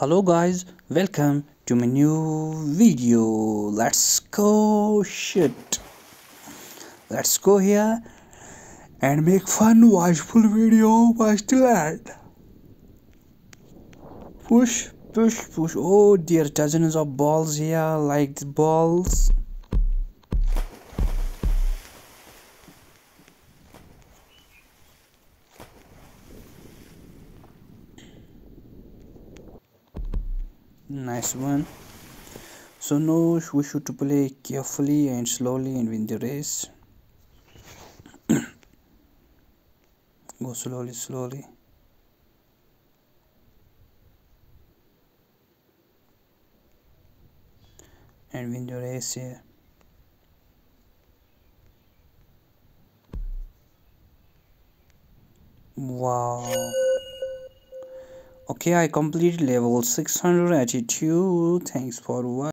Hello guys, welcome to my new video. Let's go shit. Let's go here and make fun watchful video watch to end. Push, push, push. Oh dear, dozens of balls here, like the balls. Nice one. So now we should play carefully and slowly and win the race. Go slowly, slowly. And win the race here. Wow. Okay, I completed level 682. Thanks for watching.